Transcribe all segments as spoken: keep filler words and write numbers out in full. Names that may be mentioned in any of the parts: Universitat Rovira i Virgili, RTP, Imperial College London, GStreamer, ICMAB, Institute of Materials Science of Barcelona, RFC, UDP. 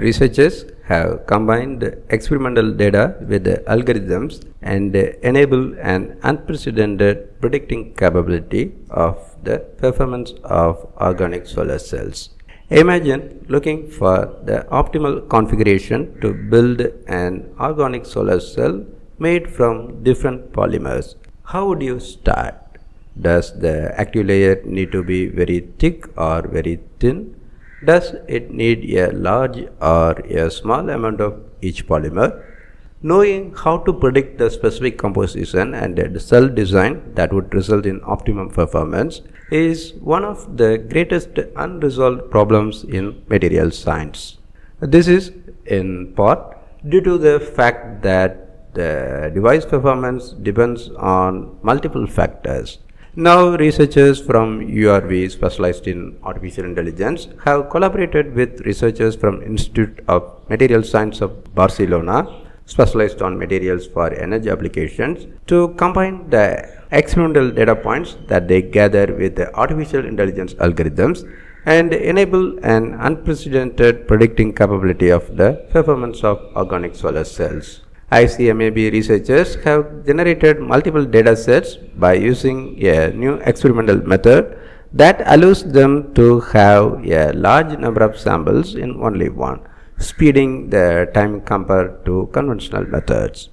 Researchers have combined experimental data with algorithms and enable an unprecedented predicting capability of the performance of organic solar cells. Imagine looking for the optimal configuration to build an organic solar cell made from different polymers. How would you start? Does the active layer need to be very thick or very thin? Does it need a large or a small amount of each polymer? Knowing how to predict the specific composition and the cell design that would result in optimum performance is one of the greatest unresolved problems in materials science. This is in part due to the fact that the device performance depends on multiple factors. Now, researchers from U R V specialized in artificial intelligence have collaborated with researchers from Institute of Materials Science of Barcelona, specialized on materials for energy applications, to combine the experimental data points that they gather with the artificial intelligence algorithms and enable an unprecedented predicting capability of the performance of organic solar cells. I C M A B researchers have generated multiple data sets by using a new experimental method that allows them to have a large number of samples in only one, speeding the time compared to conventional methods.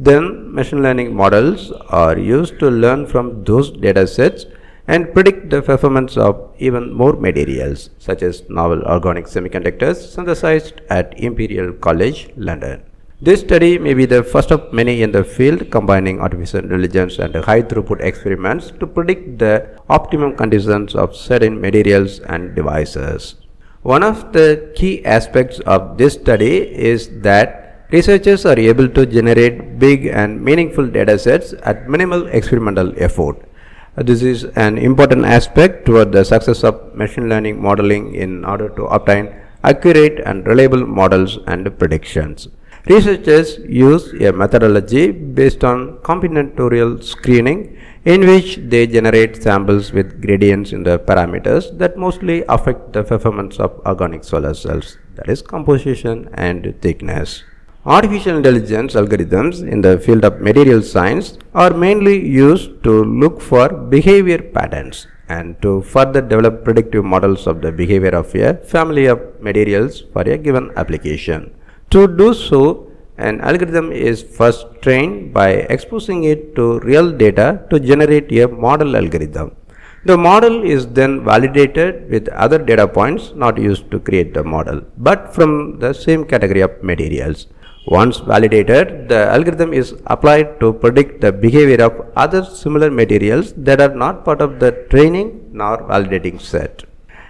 Then, machine learning models are used to learn from those data sets and predict the performance of even more materials, such as novel organic semiconductors synthesized at Imperial College, London. This study may be the first of many in the field combining artificial intelligence and high-throughput experiments to predict the optimum conditions of certain materials and devices. One of the key aspects of this study is that researchers are able to generate big and meaningful datasets at minimal experimental effort. This is an important aspect toward the success of machine learning modeling in order to obtain accurate and reliable models and predictions. Researchers use a methodology based on combinatorial screening in which they generate samples with gradients in the parameters that mostly affect the performance of organic solar cells, that is composition and thickness. Artificial intelligence algorithms in the field of materials science are mainly used to look for behavior patterns and to further develop predictive models of the behavior of a family of materials for a given application. To do so, an algorithm is first trained by exposing it to real data to generate a model algorithm. The model is then validated with other data points not used to create the model, but from the same category of materials. Once validated, the algorithm is applied to predict the behavior of other similar materials that are not part of the training nor validating set.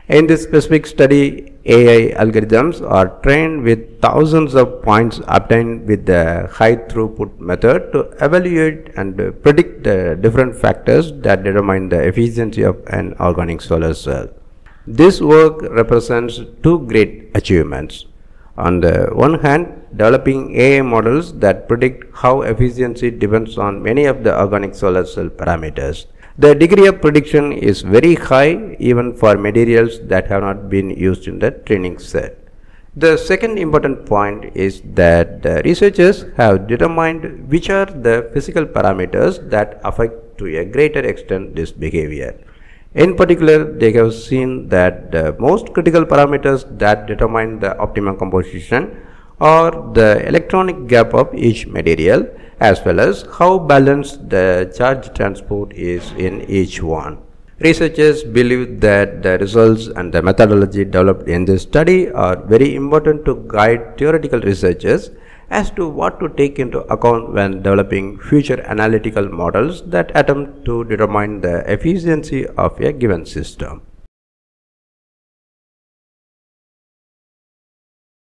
In this specific study, A I algorithms are trained with thousands of points obtained with the high-throughput method to evaluate and predict the different factors that determine the efficiency of an organic solar cell. This work represents two great achievements. On the one hand, developing A I models that predict how efficiency depends on many of the organic solar cell parameters. The degree of prediction is very high even for materials that have not been used in the training set. The second important point is that the researchers have determined which are the physical parameters that affect to a greater extent this behavior. In particular, they have seen that the most critical parameters that determine the optimum composition are the electronic gap of each material, as well as how balanced the charge transport is in each one. Researchers believe that the results and the methodology developed in this study are very important to guide theoretical researchers as to what to take into account when developing future analytical models that attempt to determine the efficiency of a given system.